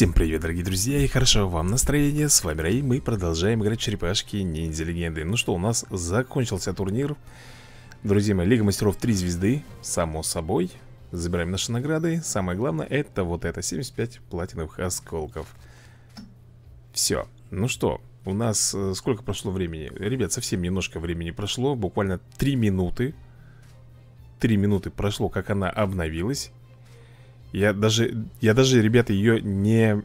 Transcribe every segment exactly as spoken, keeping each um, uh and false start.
Всем привет, дорогие друзья, и хорошо вам настроение. С вами Рэй, мы продолжаем играть Черепашки ниндзя легенды. Ну что, у нас закончился турнир. Друзья мои, Лига Мастеров три звезды, само собой. Забираем наши награды. Самое главное, это вот это, семьдесят пять платиновых осколков. Все, ну что, у нас сколько прошло времени? Ребят, совсем немножко времени прошло, буквально три минуты. Три минуты прошло, как она обновилась. Я даже, я даже, ребята, ее не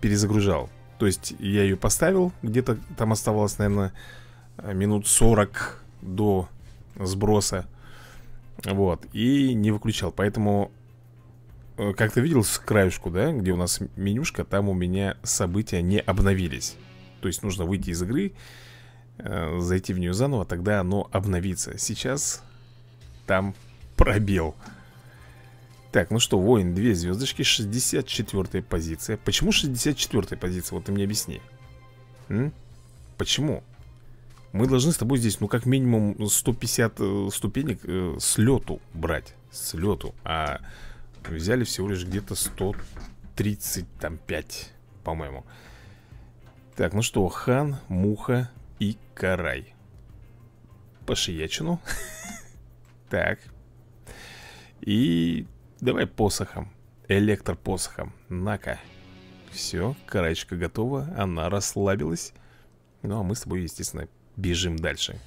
перезагружал. То есть я ее поставил, где-то там оставалось, наверное, минут сорок до сброса. Вот, и не выключал. Поэтому, как ты видел с краешку, да, где у нас менюшка, там у меня события не обновились. То есть нужно выйти из игры, зайти в нее заново, тогда оно обновится. Сейчас там пробел. Так, ну что, воин, две звездочки, шестьдесят четвёртая позиция. Почему шестьдесят четвёртая позиция? Вот ты мне объясни. М? Почему? Мы должны с тобой здесь, ну, как минимум сто пятьдесят ступенек э, с лету брать. С лету. А взяли всего лишь где-то сто тридцать пять, по-моему. Так, ну что, хан, муха и карай. По шиячину. Так. И... давай посохом, электропосохом. На-ка. Все, караечка готова, она расслабилась. Ну а мы с тобой, естественно, бежим дальше.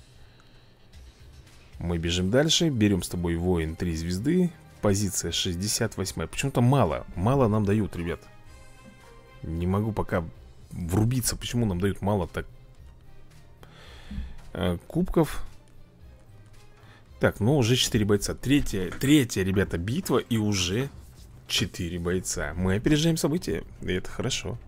Мы бежим дальше, берем с тобой воин три звезды. Позиция шестьдесят восьмая. Почему-то мало, мало нам дают, ребят. Не могу пока врубиться, почему нам дают мало так кубков. Так, ну уже четыре бойца. Третья, третья, ребята, битва. И уже четыре бойца. Мы опережаем события, и это хорошо.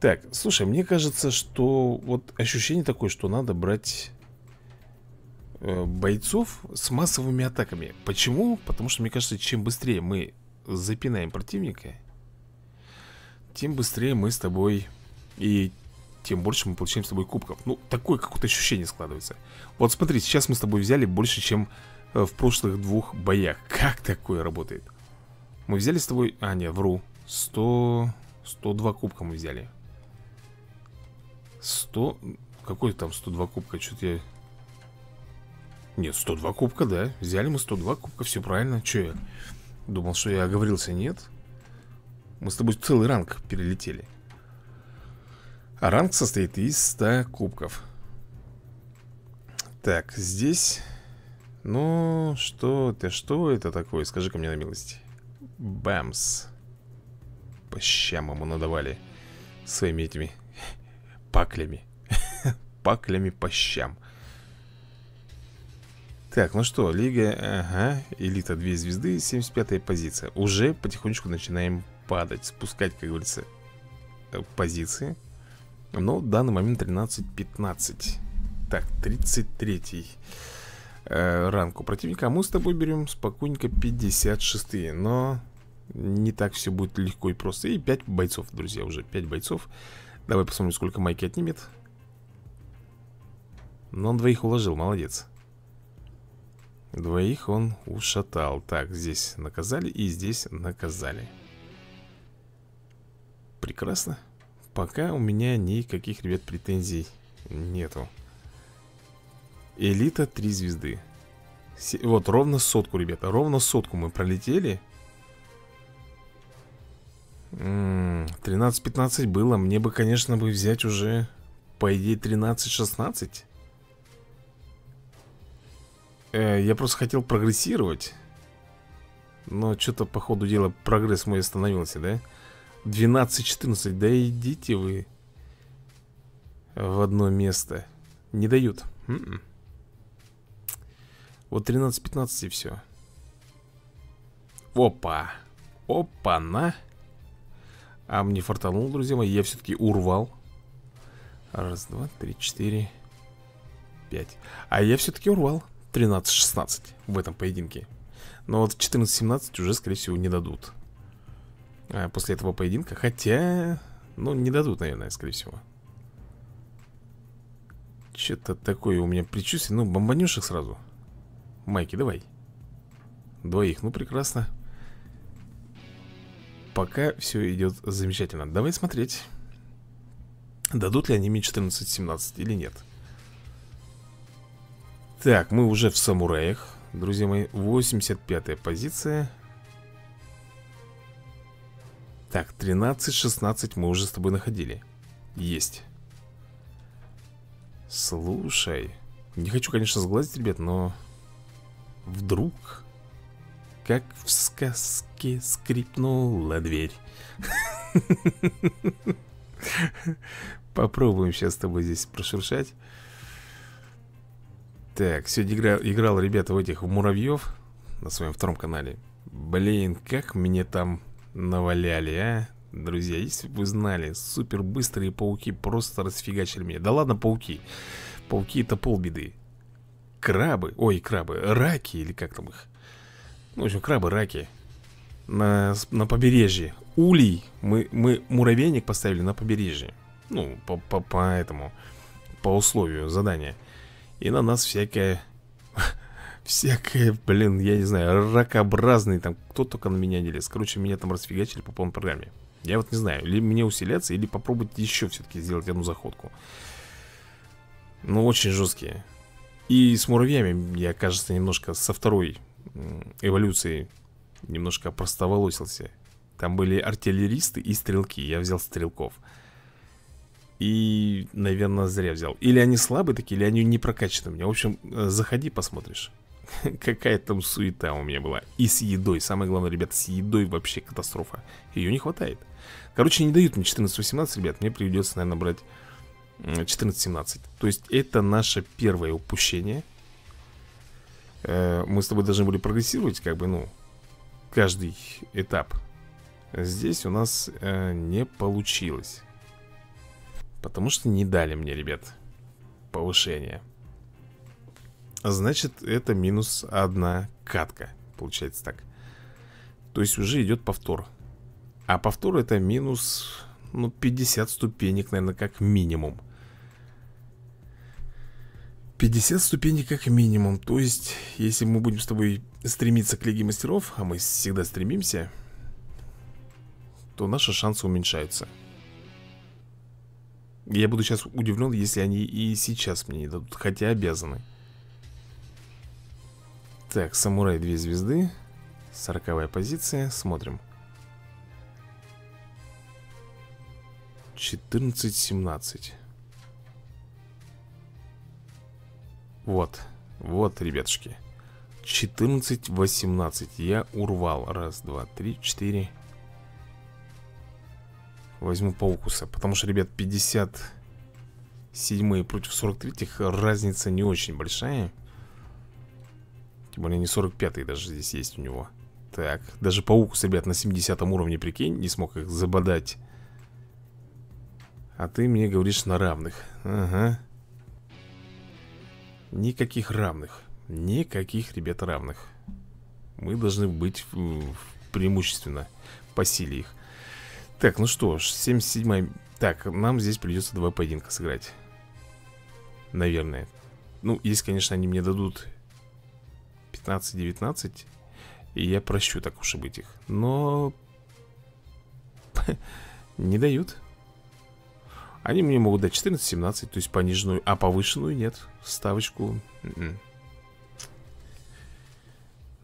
Так, слушай, мне кажется, что вот ощущение такое, что надо брать э, бойцов с массовыми атаками. Почему? Потому что, мне кажется, чем быстрее мы запинаем противника, тем быстрее мы с тобой и... тем больше мы получаем с тобой кубков. Ну, такое какое-то ощущение складывается. Вот смотри, сейчас мы с тобой взяли больше, чем в прошлых двух боях. Как такое работает? Мы взяли с тобой... А, нет, вру. сто... сто два кубка мы взяли. сто... Какой там сто два кубка? Что-то я... Нет, сто два кубка, да. Взяли мы сто два кубка, все правильно. Что я? Думал, что я оговорился, нет. Мы с тобой целый ранг перелетели. А ранг состоит из ста кубков. Так, здесь... Ну, что это, что это такое? Скажи-ка мне на милость. Бамс. По щам ему надавали своими этими паклями. Паклями по щам. Так, ну что, лига... Ага, элита две звезды, семьдесят пятая позиция. Уже потихонечку начинаем падать, спускать, как говорится, позиции. Но в данный момент тринадцать пятнадцать. Так, тридцать третий э, ранг у противника. А мы с тобой берем спокойненько пятьдесят шестые. Но не так все будет легко и просто. И пять бойцов, друзья, уже пять бойцов. Давай посмотрим, сколько майки отнимет. Но он двоих уложил, молодец. Двоих он ушатал. Так, здесь наказали и здесь наказали. Прекрасно. Пока у меня никаких, ребят, претензий нету. Элита три звезды. Вот, ровно сотку, ребята. Ровно сотку мы пролетели. тринадцать пятнадцать было. Мне бы, конечно, бы взять уже, по идее, тринадцать шестнадцать. Э, я просто хотел прогрессировать. Но что-то, по ходу дела, прогресс мой остановился, да? двенадцать четырнадцать, да идите вы в одно место. Не дают. М-м. Вот тринадцать пятнадцать и все. Опа. Опа-на. А мне фартануло, друзья мои. Я все-таки урвал. Раз, два, три, четыре, пять. А я все-таки урвал тринадцать шестнадцать в этом поединке. Но вот четырнадцать семнадцать уже, скорее всего, не дадут после этого поединка. Хотя, ну, не дадут, наверное, скорее всего. Что-то такое у меня предчувствие. Ну, бомбанешь их сразу. Майки, давай. Двоих, ну, прекрасно. пока все идет замечательно. Давай смотреть, дадут ли они мне четырнадцать семнадцать или нет. Так, мы уже в самураях, друзья мои. Восемьдесят пятая позиция. Так, тринадцать шестнадцать мы уже с тобой находили. Есть. Слушай, не хочу, конечно, сглазить, ребят, но вдруг, как в сказке, скрипнула дверь. Попробуем сейчас с тобой здесь прошуршать. Так, сегодня игра, играл, ребята, в этих в муравьев на своем втором канале. Блин, как мне там наваляли, а? Друзья, если бы вы знали, супер быстрые пауки просто расфигачили меня. Да ладно, пауки. Пауки — это полбеды. Крабы, ой, крабы, раки или как там их? Ну, в общем, крабы, раки. На, на побережье. Улей. Мы, мы муравейник поставили на побережье. Ну, по, по, по этому, по условию задания. И на нас всякое, всякое, блин, я не знаю, ракообразный там, кто только на меня не лез. Короче, меня там расфигачили по полной программе. Я вот не знаю, или мне усиляться, или попробовать еще все-таки сделать одну заходку. Ну, очень жесткие. И с муравьями я, кажется, немножко со второй эволюции немножко простоволосился. Там были артиллеристы и стрелки, я взял стрелков. И, наверное, зря взял. Или они слабые такие, или они не прокачаны у меня. В общем, заходи, посмотришь. Какая там суета у меня была. И с едой, самое главное, ребята, с едой вообще катастрофа. Ее не хватает. Короче, не дают мне четырнадцать восемнадцать, ребят. Мне придется, наверное, брать четырнадцать семнадцать. То есть это наше первое упущение. Мы с тобой должны были прогрессировать, как бы, ну, каждый этап. Здесь у нас не получилось, потому что не дали мне, ребят, повышение. Значит, это минус одна катка. Получается так. То есть уже идет повтор. А повтор это минус, ну, пятьдесят ступенек, наверное, как минимум. пятьдесят ступенек как минимум. То есть, если мы будем с тобой стремиться к Лиге Мастеров, а мы всегда стремимся, то наши шансы уменьшаются. Я буду сейчас удивлен, если они и сейчас мне не дадут, хотя обязаны. Так, самурай две звезды, сороковая позиция, смотрим. четырнадцать семнадцать. Вот, вот, ребятушки, четырнадцать восемнадцать я урвал. Раз, два, три, четыре. Возьму паукуса, потому что, ребят, пятьдесят седьмые против сорок третьих разница не очень большая. Тем более не сорок пятый даже здесь есть у него. Так, даже паукус, ребят, на семидесятом уровне, прикинь, не смог их забодать. А ты мне говоришь на равных. Ага. Никаких равных. Никаких, ребят, равных. Мы должны быть преимущественно по силе их. Так, ну что ж, семьдесят седьмая. Так, нам здесь придется два поединка сыграть. Наверное. Ну, если, конечно, они мне дадут пятнадцать девятнадцать, и я прощу так уж и быть их. Но не дают. Они мне могут дать четырнадцать семнадцать, то есть пониженную, а повышенную нет. Ставочку. Mm-mm.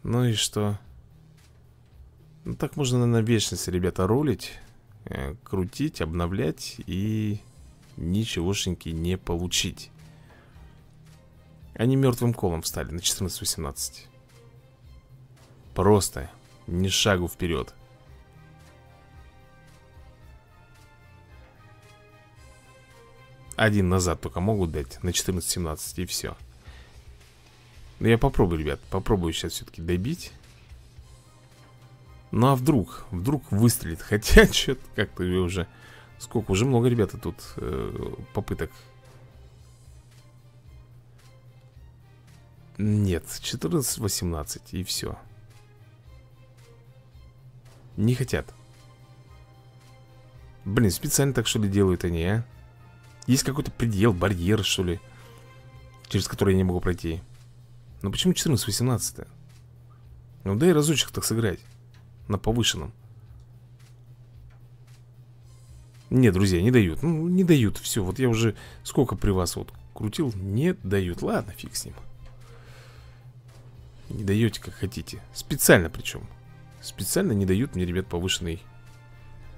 Ну и что? Ну так можно на вечность, ребята, рулить, крутить, обновлять и ничегошеньки не получить. Они мертвым колом встали на четырнадцать восемнадцать. Просто ни шагу вперед. Один назад только могут дать на четырнадцать семнадцать и все. Но я попробую, ребят, попробую сейчас все-таки добить. Ну а вдруг, вдруг выстрелит. Хотя что-то как-то уже... Сколько? Уже много, ребята, тут э, попыток. Нет, четырнадцать восемнадцать и все. Не хотят. Блин, специально так что ли делают они, а? Есть какой-то предел, барьер что ли, через который я не могу пройти. Но почему четырнадцать восемнадцать-то? Ну дай разочек так сыграть на повышенном. Не, друзья, не дают. Ну, не дают, все, вот я уже сколько при вас вот крутил, не дают. Ладно, фиг с ним. Не даете, как хотите. Специально причем. Специально не дают мне, ребят, повышенный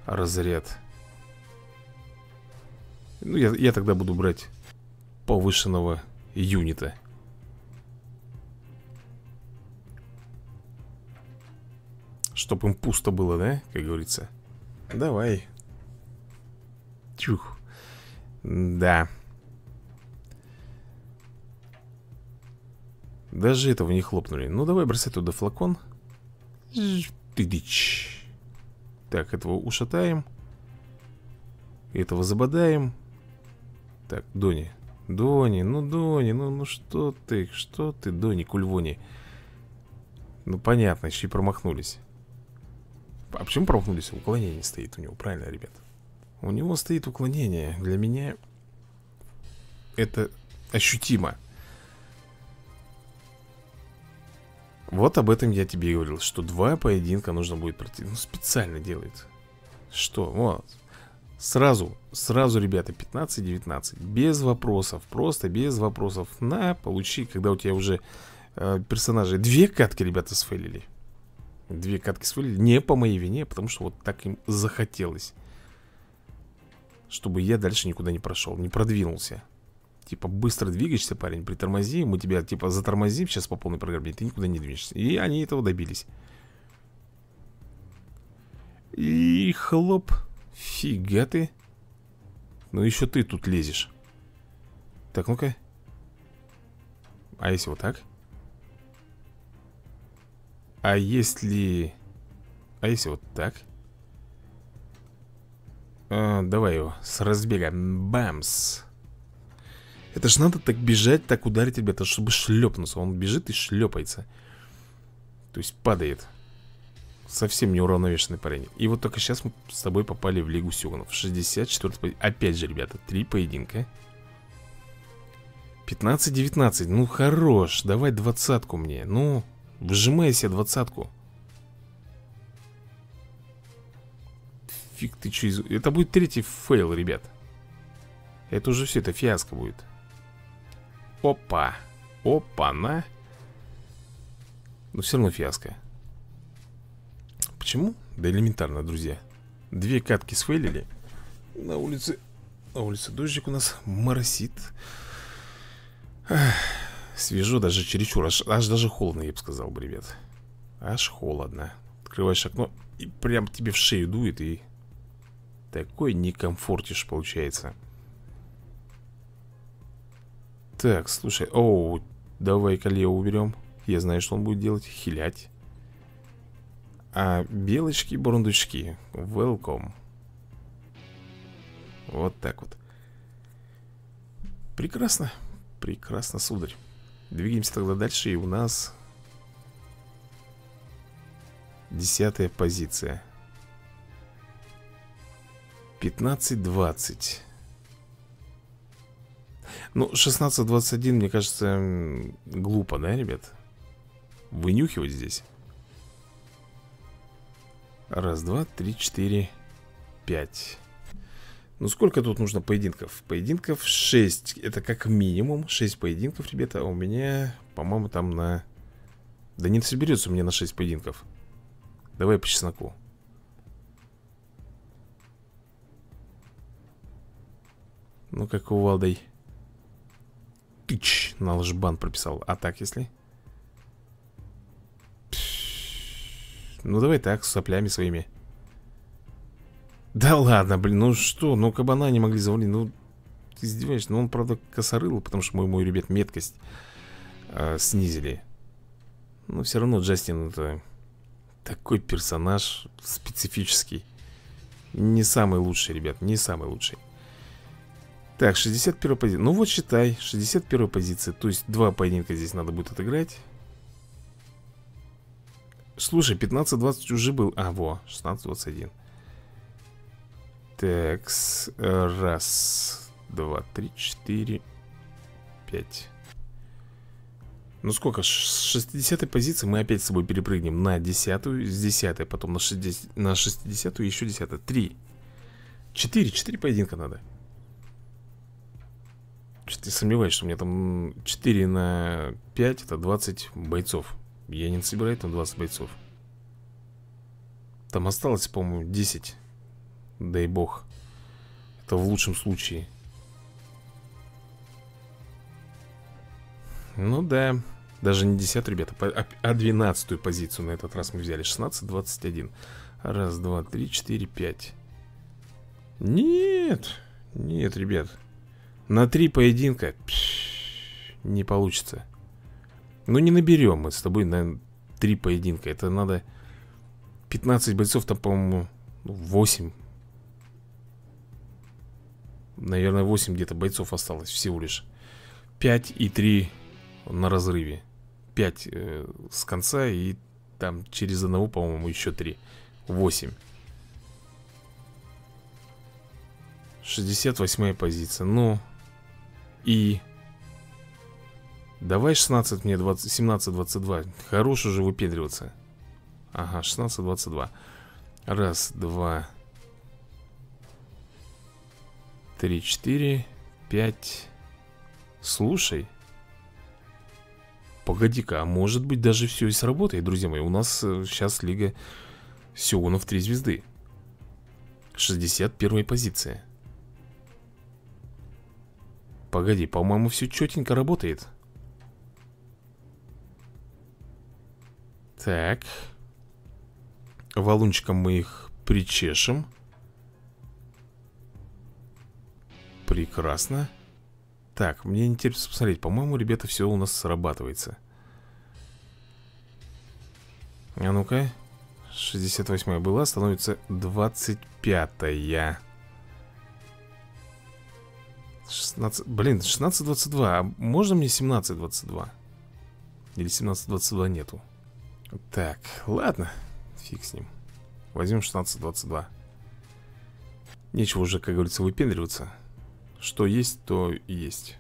разряд. Ну, я, я тогда буду брать повышенного юнита. Чтоб им пусто было, да, как говорится. Давай. Чух. Да. Даже этого не хлопнули. Ну, давай бросать туда флакон. Тыдыч. Так, этого ушатаем. Этого забодаем. Так, Дони. Дони, ну, Дони, ну, ну что ты, что ты, Дони, кульвони. Ну, понятно, еще и промахнулись. А почему промахнулись? Уклонение стоит у него, правильно, ребят? У него стоит уклонение. Для меня это ощутимо. Вот об этом я тебе и говорил, что два поединка нужно будет пройти. Ну, специально делает. Что? Вот. Сразу, сразу, ребята, пятнадцать-девятнадцать. Без вопросов, просто без вопросов. На, получи, когда у тебя уже э, персонажи. Две катки, ребята, сфейлили. Две катки сфейлили, не по моей вине, потому что вот так им захотелось. Чтобы я дальше никуда не прошел, не продвинулся. Типа, быстро двигаешься, парень, притормози. Мы тебя, типа, затормозим сейчас по полной программе. Ты никуда не двинешься. И они этого добились. И хлоп. Фига ты. Ну еще ты тут лезешь. Так, ну-ка. А если вот так? А если... А если вот так? А, давай его с разбега. Бамс. Это ж надо так бежать, так ударить, ребята, чтобы шлепнуться. Он бежит и шлепается. То есть падает. Совсем неуравновешенный парень. И вот только сейчас мы с тобой попали в Лигу Сеуна. шестьдесят четвёртый поединок. Опять же, ребята, три поединка. пятнадцать-девятнадцать. Ну, хорош. Давай двадцатку мне. Ну, вжимай себе двадцатку. Фиг ты че из... Это будет третий фейл, ребят. Это уже все, это фиаско будет. Опа. Опа-на. Но все равно фиаско. Почему? Да элементарно, друзья. Две катки сфейлили. На улице... На улице дождик у нас моросит. Ах, свежо даже чересчур. Аж, аж даже холодно, я бы сказал бы, ребят. Аж холодно. Открываешь окно и прям тебе в шею дует. И такой некомфортишь получается. Так, слушай, оу, давай-ка левого уберем. Я знаю, что он будет делать, хилять. А белочки-бурундучки, welcome. Вот так вот. Прекрасно, прекрасно, сударь. Двигаемся тогда дальше, и у нас десятая позиция. пятнадцать-двадцать. Ну, шестнадцать-двадцать один, мне кажется, глупо, да, ребят? Вынюхивать здесь. Раз, два, три, четыре, пять. Ну, сколько тут нужно поединков? Поединков шесть. Это как минимум шесть поединков, ребята. А у меня, по-моему, там на... Да не соберется у меня на шесть поединков. Давай по чесноку. Ну, как кувалдой. Тыч, на лжбан прописал. А так, если... Ну, давай так, с соплями своими. Да ладно, блин, ну что? Ну, кабана не могли завалить. Ну, ты издеваешься. Ну, он, правда, косорыл, потому что мы ему, ребят, меткость э, снизили. Но все равно Джастин это такой персонаж специфический. Не самый лучший, ребят, не самый лучший. Так, шестьдесят первая позиция. Ну вот считай, шестьдесят первая позиция. То есть два поединка здесь надо будет отыграть. Слушай, пятнадцать-двадцать уже был. А, во, шестнадцать-двадцать один. Так, раз, два, три, четыре, пять. Ну сколько? С шестидесятой позиции мы опять с собой перепрыгнем на десятую, с десятой потом на шестидесятую, на шестидесятую и еще десятую. Три. Четыре, четыре поединка надо. Что-то не сомневаюсь, что у меня там четыре на пять, это двадцать бойцов. Я не собираю там двадцать бойцов. Там осталось, по-моему, десять. Дай бог. Это в лучшем случае. Ну да. Даже не десять, ребята, а двенадцатую позицию на этот раз мы взяли. Шестнадцать, двадцать один. Раз, два, три, четыре, пять. Нет. Нет, ребят. На три поединка пш, не получится. Ну не наберем мы с тобой на три поединка. Это надо пятнадцать бойцов, там, по-моему, восемь. Наверное, восемь где-то бойцов осталось всего лишь. пять и три на разрыве. пять э, с конца и там через одного, по-моему, еще три. восемь. шестьдесят восьмая позиция. Ну... И... Давай шестнадцать, мне семнадцать двадцать два. Хорош уже выпендриваться. Ага, шестнадцать двадцать два. Раз, два... Три, четыре, пять... Слушай... Погоди-ка, а может быть даже все и сработает, друзья мои. У нас сейчас Лига Сеуна в три звезды. шестьдесят первая позиция. Погоди, по-моему, все четенько работает. Так. Валунчиком мы их причешем. Прекрасно. Так, мне интересно посмотреть. По-моему, ребята, все у нас срабатывается. А ну-ка. шестьдесят восьмая была, становится двадцать пятая. шестнадцать... Блин, шестнадцать двадцать два. А можно мне семнадцать двадцать два? Или семнадцать двадцать два нету? Так, ладно. Фиг с ним. Возьмем шестнадцать двадцать два. Нечего уже, как говорится, выпендриваться. Что есть, то есть.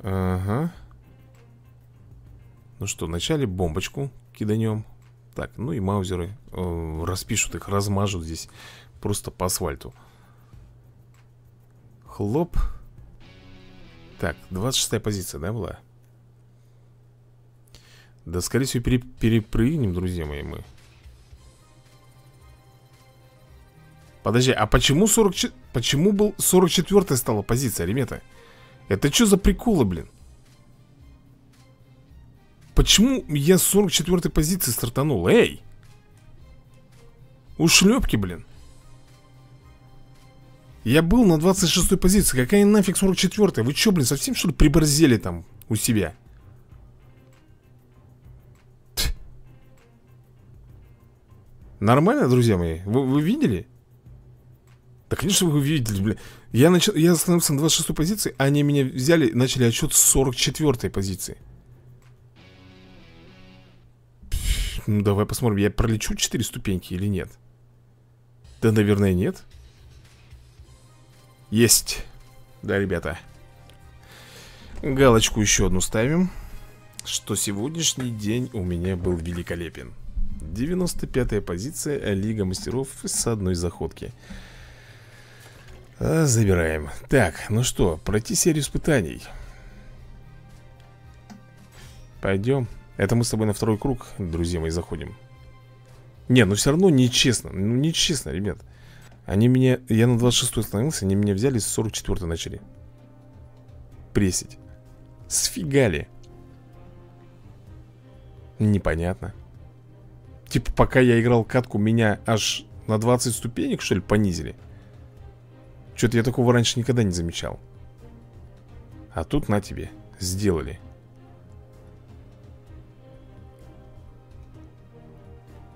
Ага. Ну что, вначале бомбочку киданем. Так, ну и маузеры э, распишут их, размажут здесь просто по асфальту. Хлоп. Так, двадцать шестая позиция, да, была? Да, скорее всего, пере перепрыгнем, друзья мои, мы. Подожди, а почему сорок... Почему был сорок четвёртая стала позиция, ребята? Это что за приколы, блин? Почему я с сорок четвёртой позиции стартанул? Эй! Ушлепки, блин. Я был на двадцать шестой позиции. Какая нафиг сорок четвёртая? Вы что, блин, совсем что ли приборзели там у себя? Ть. Нормально, друзья мои? Вы, вы видели? Да, конечно, вы видели, блин. Я, нач... я остановился на двадцать шестой позиции, а они меня взяли, начали отчет с сорок четвёртой позиции. Пфф, ну, давай посмотрим, я пролечу четыре ступеньки или нет? Да, наверное, нет. Есть. Да, ребята. Галочку еще одну ставим, что сегодняшний день у меня был великолепен. девяносто пятая позиция, Лига Мастеров с одной заходки. Забираем. Так, ну что, пройти серию испытаний. Пойдем. Это мы с тобой на второй круг, друзья мои, заходим. Не, ну все равно нечестно. Ну нечестно, ребят. Они меня... Я на двадцать шестой остановился, они меня взяли, с сорок четвёртой начали прессить. Сфигали. Непонятно. Типа, пока я играл катку, меня аж на двадцать ступенек, что ли, понизили? Что-то я такого раньше никогда не замечал. А тут на тебе. Сделали.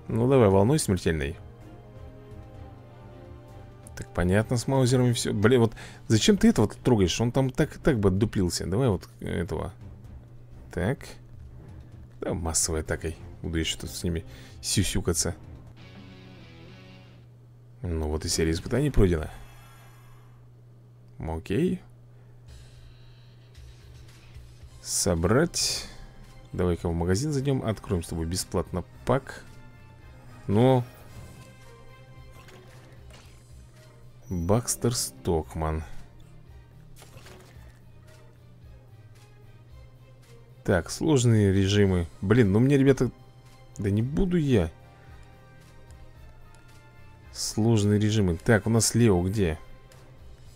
Ну давай волной смертельной. Так, понятно, с маузерами все. Блин, вот зачем ты этого трогаешь? Он там так и так бы отдуплился. Давай вот этого. Так. Да, массовой атакой. Буду еще тут с ними сюсюкаться. Ну вот и серия испытаний пройдена. Окей. Собрать. Давай-ка в магазин зайдем. Откроем с тобой бесплатно пак. но... Бакстер Стокман. Так, сложные режимы. Блин, ну мне, ребята... Да не буду я. Сложные режимы. Так, у нас Лео где?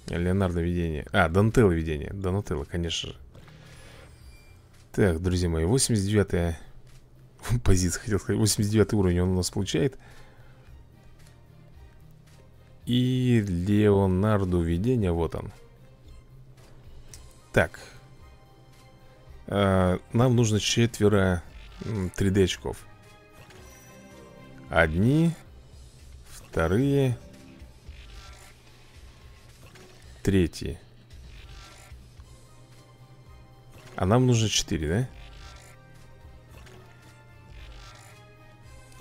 Леонардо видение. А, Донателло видение. Донателло, конечно же. Так, друзья мои, восемьдесят девятая позиция, хотел сказать. восемьдесят девятый уровень он у нас получает. И Леонардо видение, вот он. Так. Нам нужно четверо три дэ очков. Одни, вторые, третьи. А нам нужно четыре, да?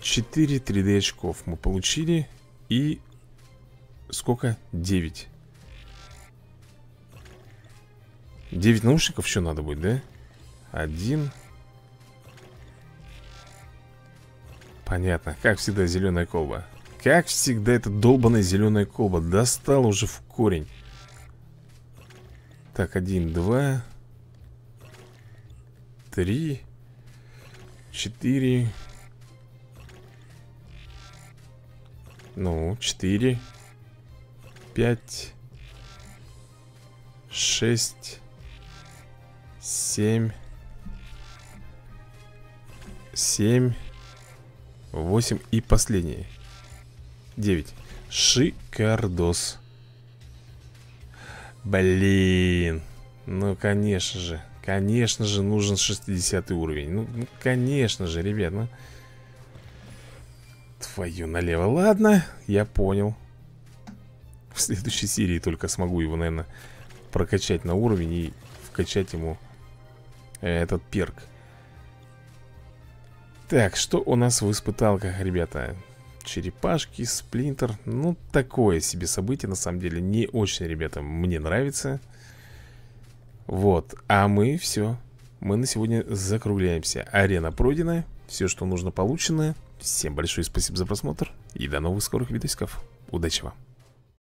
четыре три дэ очков мы получили. И сколько? девять. девять наушников еще надо будет, да? Один. Понятно, как всегда зеленая колба. Как всегда эта долбаная зеленая колба достала уже в корень. Так, один, два, три, четыре. Ну, четыре, пять, шесть, семь, семь, восемь и последние девять. Шикардос. Блин. Ну, конечно же. Конечно же, нужен шестидесятый уровень. Ну, ну конечно же, ребят, ну. Твою налево. Ладно, я понял. В следующей серии только смогу его, наверное, прокачать на уровень и вкачать ему этот перк. Так, что у нас в испыталках, ребята? Черепашки, сплинтер. Ну, такое себе событие, на самом деле. Не очень, ребята, мне нравится. Вот, а мы все. Мы на сегодня закругляемся. Арена пройдена, все, что нужно, получено. Всем большое спасибо за просмотр. И до новых скорых видосиков. Удачи вам.